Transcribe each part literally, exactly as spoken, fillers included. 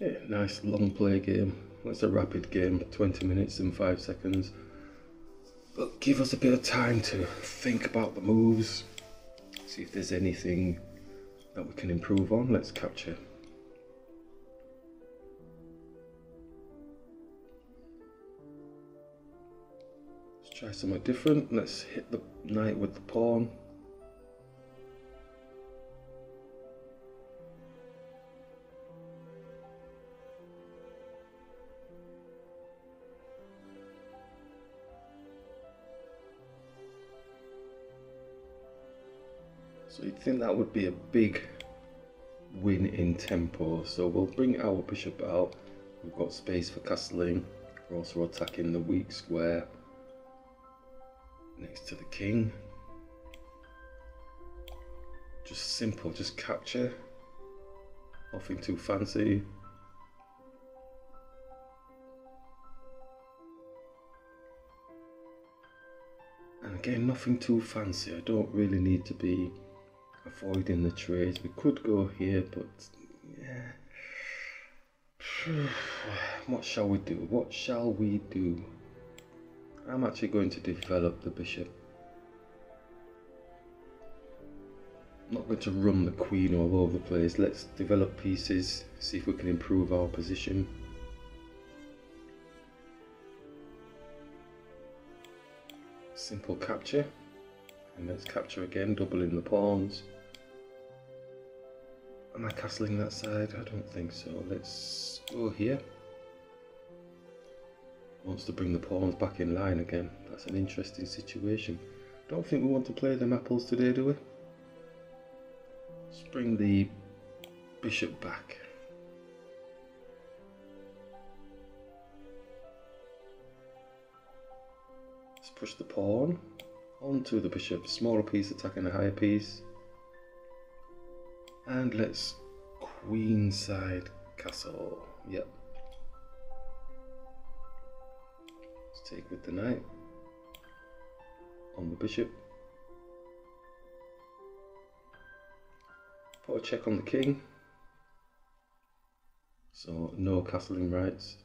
Yeah, nice long play game. That's a rapid game, twenty minutes and five seconds. But give us a bit of time to think about the moves, see if there's anything that we can improve on. Let's capture. Let's try something different. Let's hit the knight with the pawn. So you'd think that would be a big win in tempo. So we'll bring our bishop out. We've got space for castling. We're also attacking the weak square next to the king. Just simple, just capture. Nothing too fancy. And again, nothing too fancy. I don't really need to be avoiding the trades. We could go here, but yeah. What shall we do? What shall we do? I'm actually going to develop the bishop. I'm not going to run the queen all over the place. Let's develop pieces, see if we can improve our position. Simple capture, and let's capture again, doubling the pawns. Am I castling that side? I don't think so. Let's go here. Wants to bring the pawns back in line again. That's an interesting situation. Don't think we want to play them apples today, do we? Let's bring the bishop back. Let's push the pawn onto the bishop. Smaller piece attacking a higher piece. And let's queenside castle. Yep. Let's take with the knight on the bishop. Put a check on the king. So no castling rights.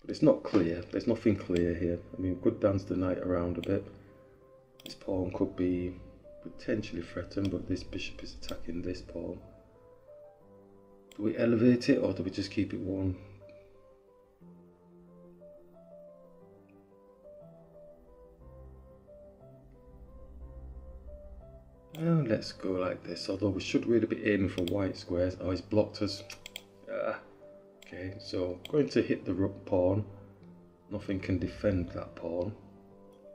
But it's not clear. There's nothing clear here. I mean, we could dance the knight around a bit. This pawn could be potentially threatened, but this bishop is attacking this pawn. Do we elevate it or do we just keep it one? Now let's go like this, although we should really be aiming for white squares. Oh, he's blocked us. Ah. Okay, so going to hit the rook pawn. Nothing can defend that pawn,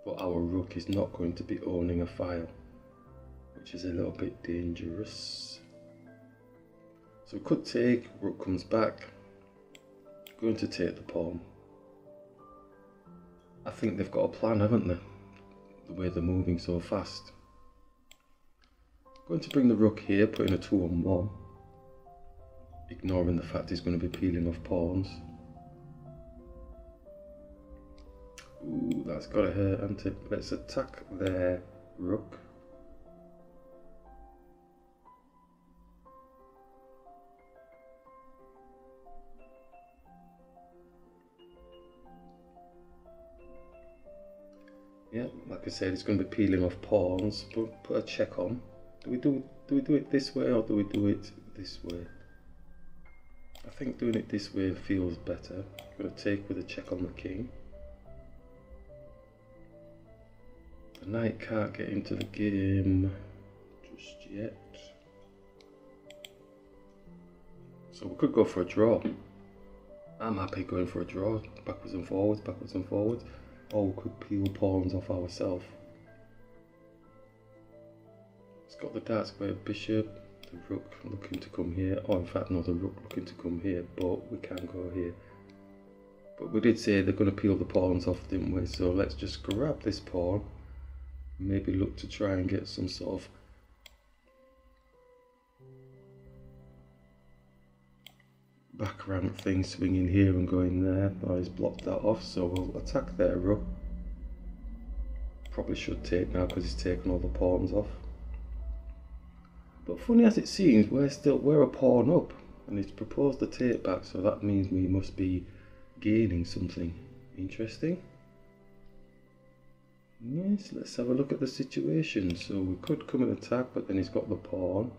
but our rook is not going to be owning a file, which is a little bit dangerous. So we could take, rook comes back, going to take the pawn. I think they've got a plan, haven't they? The way they're moving so fast. Going to bring the rook here, putting a two on one. Ignoring the fact he's going to be peeling off pawns. Ooh, that's got to hurt, hasn't it? Let's attack their rook. Yeah, like I said, it's going to be peeling off pawns. But put a check on. Do we do do we do it this way or do we do it this way? I think doing it this way feels better. I'm going to take with a check on the king. The knight can't get into the game just yet. So we could go for a draw. I'm happy going for a draw. Backwards and forwards, backwards and forwards. Or we could peel pawns off ourselves. It's got the dark square bishop. The rook looking to come here, or in fact no, the rook looking to come here, but we can go here. But we did say they're going to peel the pawns off, didn't we? So let's just grab this pawn, maybe look to try and get some sort of back rank thing swinging here and going there. Oh, he's blocked that off, so we'll attack their rook. Probably should take now because he's taken all the pawns off. But funny as it seems, we're still we're a pawn up, and it's proposed a take back, so that means we must be gaining something interesting. Yes, let's have a look at the situation. So we could come and attack, but then he's got the pawn.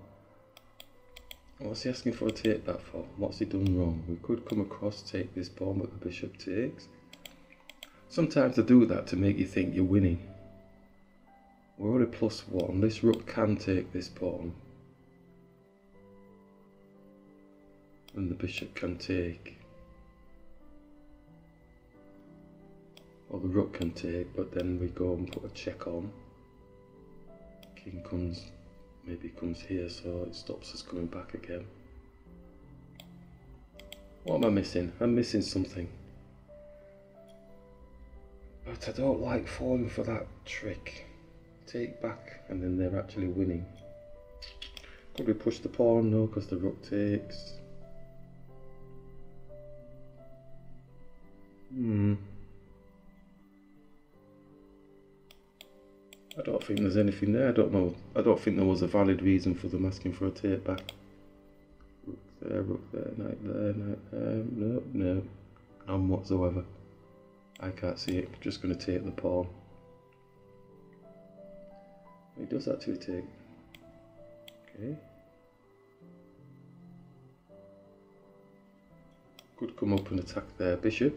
What's he asking for a take back for? What's he done wrong? We could come across, take this pawn, but the bishop takes. Sometimes they do that to make you think you're winning. We're only plus one. This rook can take this pawn. And the bishop can take. Or the rook can take, but then we go and put a check on. King comes, maybe comes here, so it stops us coming back again. What am I missing? I'm missing something. But I don't like falling for that trick. Take back, and then they're actually winning. Could we push the pawn? No, because the rook takes. Hmm. I don't think there's anything there. I don't know. I don't think there was a valid reason for them asking for a take back. Rook there, rook there, knight there, knight there. No, no, none whatsoever. I can't see it. I'm just going to take the pawn. It does actually take. Okay. Could come up and attack their bishop.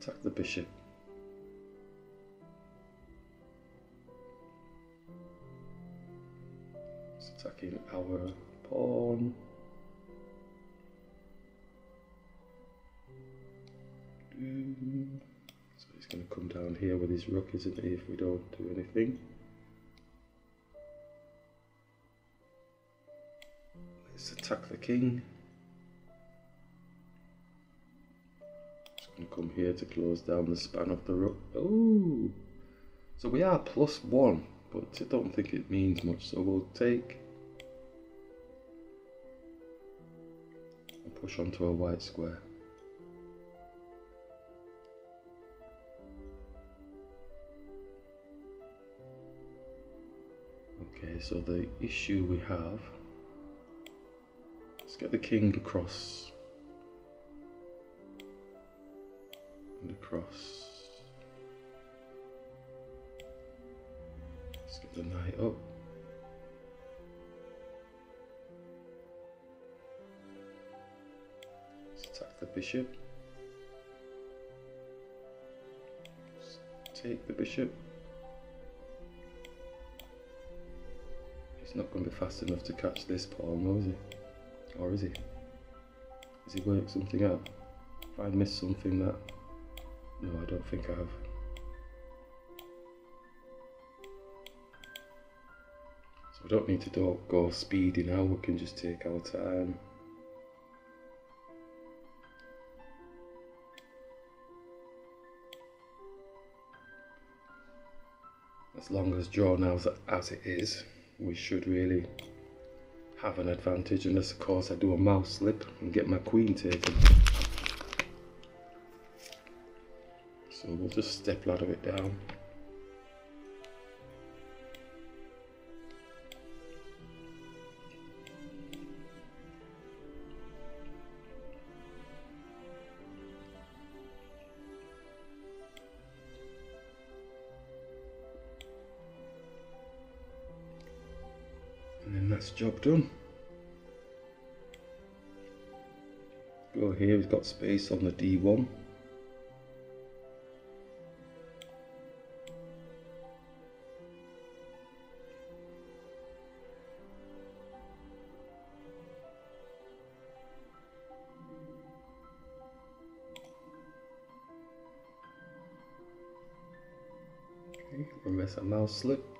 Attack the bishop. It's attacking our pawn. So he's going to come down here with his rook, isn't he, if we don't do anything. Let's attack the king. He's going to come here to close down the span of the rook. Oh! So we are plus one, but I don't think it means much, so we'll take and push onto a white square. Okay, so the issue we have, let's get the king across, and across, let's get the knight up, let's attack the bishop, let's take the bishop. He's not going to be fast enough to catch this pawn, though, is he? Or is he? Has he worked something out? Have I missed something that... No, I don't think I have. So we don't need to do go speedy now, we can just take our time. As long as draw now's as it is, we should really have an advantage, unless of course I do a mouse slip and get my queen taken. So we'll just step ladder it down. That's job done. Go here, he's got space on the D one. Okay, unless a mouse slip.